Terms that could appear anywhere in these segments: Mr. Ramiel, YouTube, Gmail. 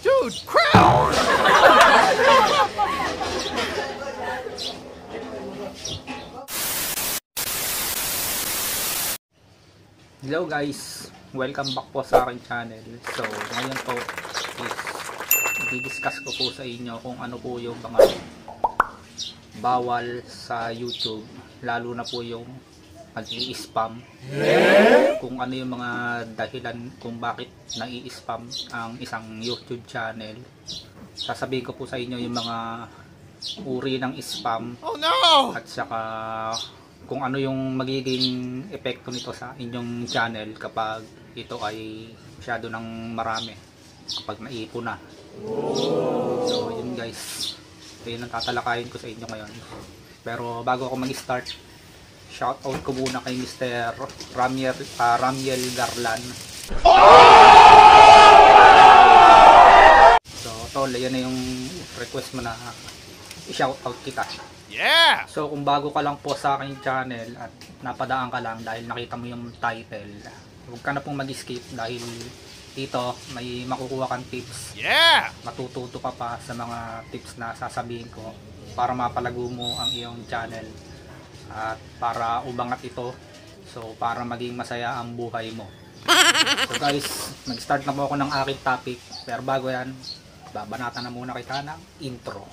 Dude, crap! Hello guys! Welcome back po sa aking channel. So, ngayon po is i-discuss ko po sa inyo kung ano po yung mga bawal sa YouTube, lalo na po yung nag-i-spam. Kung ano yung mga dahilan kung bakit nag-i-spam ang isang YouTube channel. Sasabihin ko po sa inyo yung mga uri ng spam. Oh no! At saka kung ano yung magiging epekto nito sa inyong channel kapag ito ay masyado ng marami, kapag naipo na. So yun guys, ito yung natatalakayin ko sa inyo ngayon. Pero bago ako mag-start, shoutout ko muna kay Mr. Ramiel Garlan. So, tol, yan na yung request mo na i-shoutout kita. Yeah! So, kung bago ka lang po sa aking channel at napadaan ka lang dahil nakita mo yung title, huwag ka na pong mag-skip dahil dito may makukuha kang tips. Yeah! Matututo ka pa sa mga tips na sasabihin ko para mapalago mo ang iyong channel at para umangat ito, so para maging masaya ang buhay mo. So guys, mag-start na po ako ng aking topic, pero bago yan, babanatan na muna kita ng intro.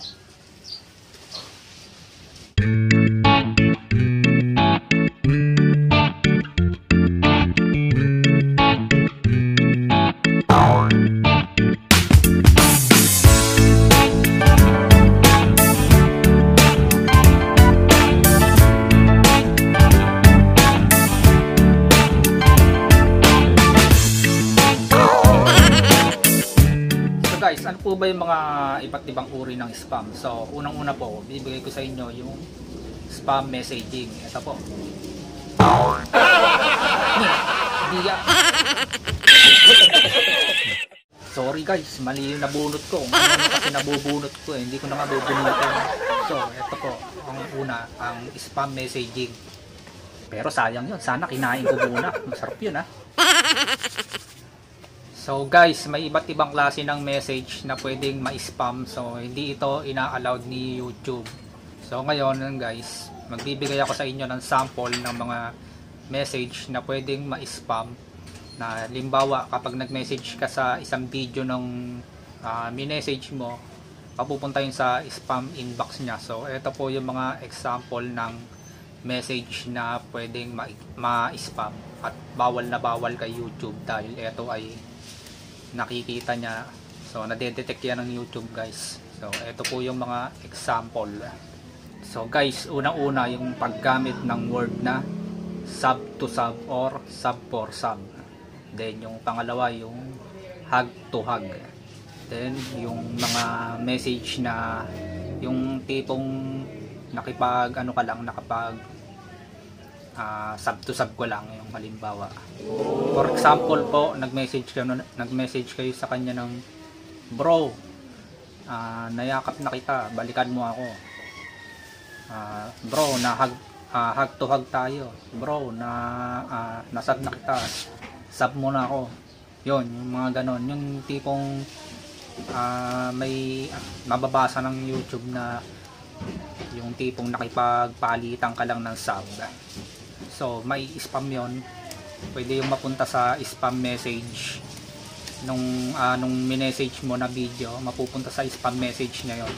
Ano po ba yung mga iba't ibang uri ng spam? So, unang-una po, bibigay ko sa inyo yung spam messaging. Ito po. Sorry guys, mali yung nabunot ko. Kasi nabubunot ko eh. Hindi ko na mabubunutin. So, ito po. Ang una, ang spam messaging. Pero sayang yun. Sana kinain ko muna. Masarap yun ah. So guys, may iba't ibang klase ng message na pwedeng ma-spam. So hindi ito ina-allowed ni YouTube. So ngayon guys, magbibigay ako sa inyo ng sample ng mga message na pwedeng ma-spam. Na limbawa, kapag nag-message ka sa isang video ng minessage mo, papupunta yun sa spam inbox niya. So ito po yung mga example ng message na pwedeng ma-spam at bawal na bawal kay YouTube dahil ito ay nakikita niya, so nadedetect yan ng YouTube guys. So ito po yung mga example. So guys, unang-una yung paggamit ng word na sub to sub or sub for sub, then yung pangalawa yung hug to hug, then yung mga message na yung tipong nakipag ano ka lang, nakapag sub to sub ko lang yung halimbawa. For example po, nag-message kayo sa kanya ng bro, nayakap na kita, balikan mo ako. Bro, hug to hug tayo. Bro, nasub na kita, sub mo na ako. Yun, yung mga ganon, yung tipong may mababasa ng YouTube na yung tipong nakipagpalitan ka lang ng sub. So, may spam yon. Pwede yung mapunta sa spam message nung minessage mo na video, mapupunta sa spam message niya yon.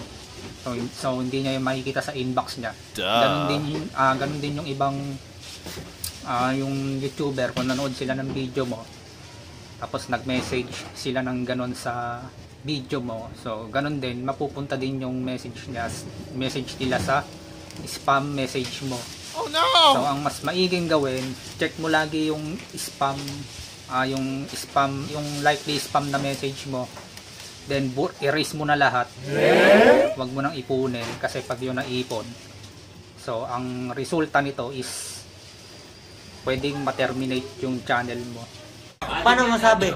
So hindi niya yung makikita sa inbox niya. Ganun din yung ibang yung YouTuber, kung nanood sila ng video mo, tapos nag-message sila ng ganun sa video mo. So, ganun din, mapupunta din yung message nila sa spam message mo. Oh no! So, ang mas maiging gawin, check mo lagi yung spam, yung likely spam na message mo. Then, erase mo na lahat. Huwag mo nang ipunin kasi pag yun naipon. So, ang resulta nito is pwedeng ma-terminate yung channel mo. Paano masabi?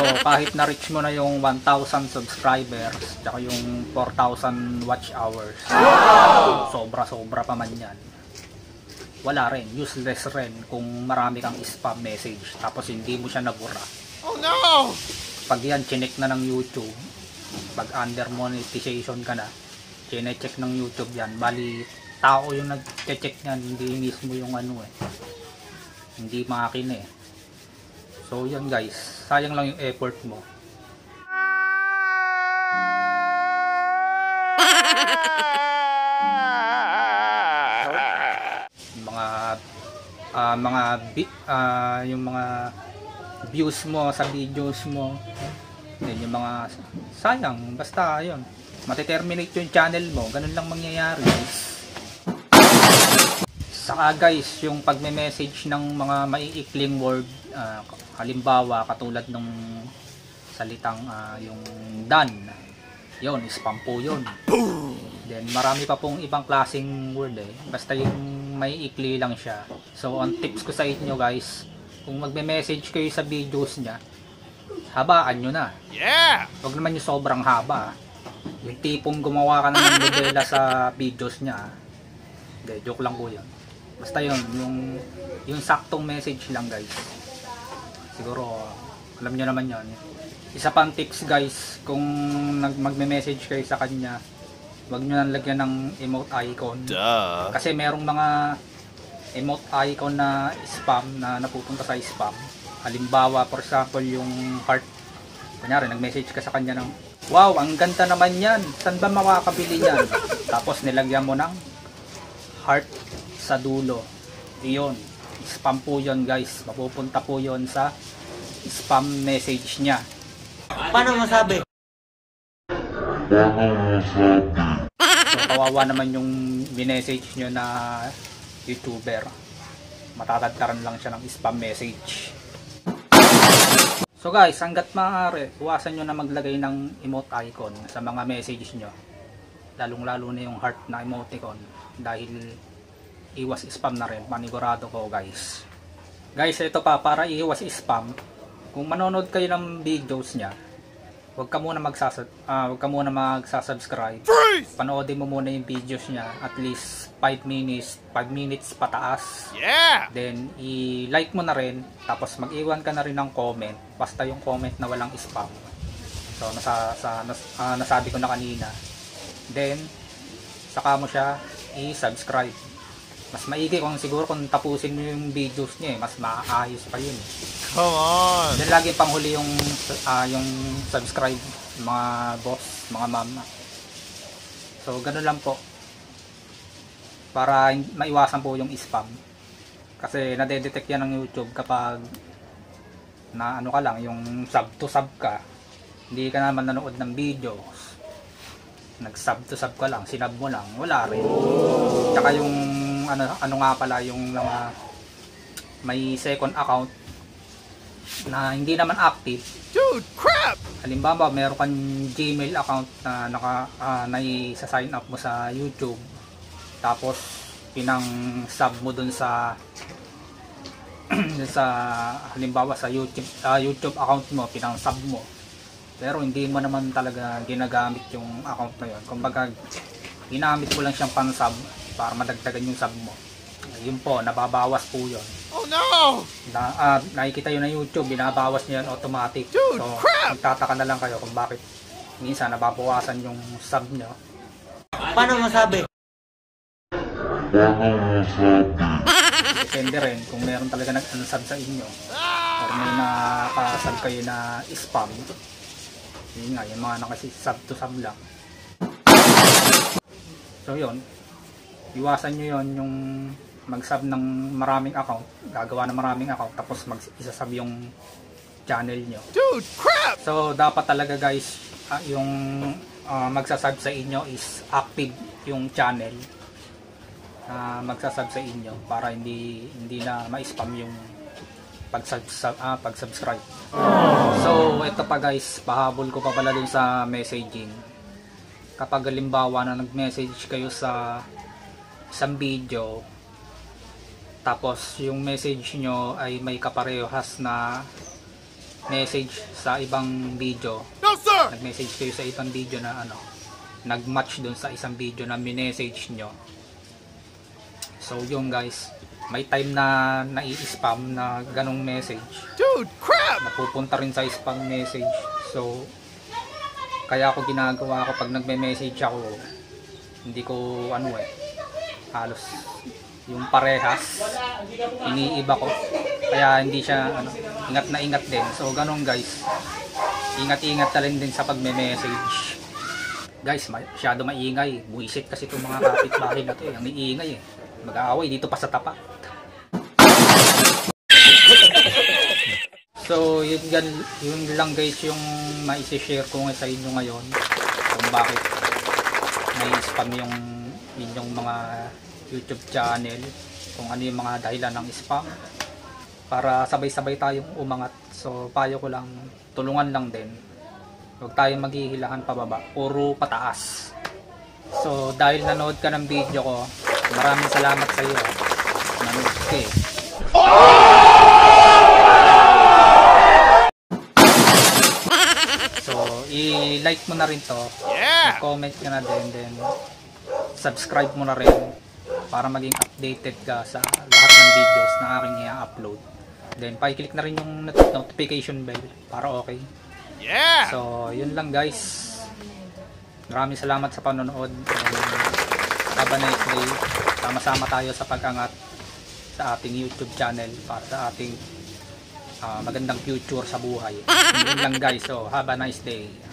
So, kahit na-reach mo na yung 1,000 subscribers tsaka yung 4,000 watch hours, sobra-sobra pa man yan, wala rin, useless rin kung marami kang spam message tapos hindi mo siya nabura. Oh no! Pag yan, chinek na ng YouTube, pag under monetization ka na, chinecheck ng YouTube yan, bali tao yung nagchecheck yan, hindi mismo yung ano eh, hindi makina eh. So yan guys, sayang lang yung effort mo. Yung mga views mo sa videos mo, then yung mga sayang, basta yun, mateterminate yung channel mo, ganun lang mangyayari. Saka guys, yung pagme-message ng mga maiikling word, halimbawa katulad ng salitang yung done, yun spam po yun. Then marami pa pong ibang klaseng word eh, basta yung may ikli lang siya. So ang tips ko sa inyo guys, kung magme-message kayo sa videos niya, habaan nyo na. Yeah! Huwag naman yung sobrang haba. Yung tipong gumawa ka ng nobela sa videos niya. Hindi, joke lang po yun. Basta yun, yung saktong message lang guys. Siguro, alam nyo naman yun. Isa pang tips guys, kung magme-message kayo sa kanya, wag nyo nang lagyan ng emote icon. Duh. Kasi merong mga emote icon na spam na napupunta sa spam. Halimbawa, for example, yung heart. Kunyari, nag-message ka sa kanya ng, wow, ang ganda naman yan. Saan ba makakabili yan? Tapos nilagyan mo ng heart sa dulo. Iyon. Spam po yun, guys. Mapupunta po yun sa spam message niya. Paano masabi? So, kawawa naman yung minessage nyo na YouTuber. Matatadkaran lang siya ng spam message. So guys, hanggat maaari, iwasan nyo na maglagay ng emote icon sa mga message nyo. Lalong lalo na yung heart na emoticon. Dahil iwas spam na rin. Panigurado ko guys. Guys, ito pa, para iwas spam, kung manonood kayo ng videos niya, Huwag ka muna magsasubscribe. Panoodin mo muna yung videos niya. At least 5 minutes pataas. Yeah! Then, i-like mo na rin. Tapos, mag-iwan ka na rin ng comment. Basta yung comment na walang spam. So, nasabi ko na kanina. Then, saka mo siya i-subscribe. Mas maigi kung tapusin mo yung videos niya. Mas maayos pa yun. Come on! Then lagi panghuli yung subscribe, mga boss, mga mama. So ganun lang po. Para maiwasan po yung spam. Kasi nadedetect yan ng YouTube kapag na ano ka lang, yung sub to sub ka. Hindi ka naman nanood ng videos. Nag sub to sub ka lang, sinab mo lang, wala rin. Tsaka yung ano nga pala, yung mga may second account na hindi naman active. Dude, crap! Halimbawa, meron kang Gmail account na nai-sign up mo sa YouTube. Tapos, pinang-sub mo dun sa halimbawa sa YouTube account mo, pinang-sub mo. Pero hindi mo naman talaga ginagamit yung account na yun. Kumbaga, ginamit mo lang siyang pan-sub para madagdagan yung sub mo. Yun po, nababawas po yun. Oh no! Nakikita yun na YouTube, binabawas niya yun automatic. Dude, so, crap! Magtataka na lang kayo kung bakit minsan nababawasan yung sub nyo. Paano masabi? Depende rin kung meron talaga nag-unsub sa inyo. Or may nakasub kayo na spam. Yun nga, yung mga nakasub to sub lang. So yun, iwasan nyo yun yung mag-sub ng maraming account, gagawa ng maraming account, tapos mag-isasub yung channel nyo. Dude, crap! So, dapat talaga guys, yung magsasub sa inyo is active yung channel na magsasub sa inyo para hindi na ma-spam yung pag-subscribe. So, ito pa guys, pahabol ko pa pala dun sa messaging. Kapag halimbawa na nag-message kayo sa isang video, tapos yung message nyo ay may kaparehas na message sa ibang video. No, sir! Nag-message kayo sa ibang video na ano, nag-match dun sa isang video na minessage nyo. So yun guys, may time na nai-spam na ganong message. Dude, crap! Napupunta rin sa spam message. So, kaya ako ginagawa kapag nagme-message ako, hindi ko ano halos yung parehas iniiba ko. Kaya hindi siya ano, ingat na ingat din. So, ganun guys. Ingat-ingat na rin din sa pagme-message. Guys, masyado maingay. Buisit kasi itong mga kapitbahay na ito. Ang iingay eh. Mag-aaway dito pa sa tapat. So, yun lang guys yung maisishare ko sa inyo ngayon. Kung bakit may spam yung inyong mga YouTube channel. Kung ano yung mga dahilan ng spam. Para sabay-sabay tayong umangat. So, payo ko lang. Tulungan lang din. Huwag tayong maghihilahan pababa, puro pataas. So, dahil nanood ka ng video ko, maraming salamat sa iyo. Nanood ka eh. So, i-like mo na rin to. Comment ka na din. Then, subscribe mo na rin. Para maging updated ka sa lahat ng videos na aking i-upload. Then, pakiclick na rin yung notification bell para okay. Yeah! So, yun lang guys. Maraming salamat sa panonood. Have a nice day. Sama-sama tayo sa pag-angat sa ating YouTube channel para sa ating magandang future sa buhay. Yun lang guys. So, have a nice day.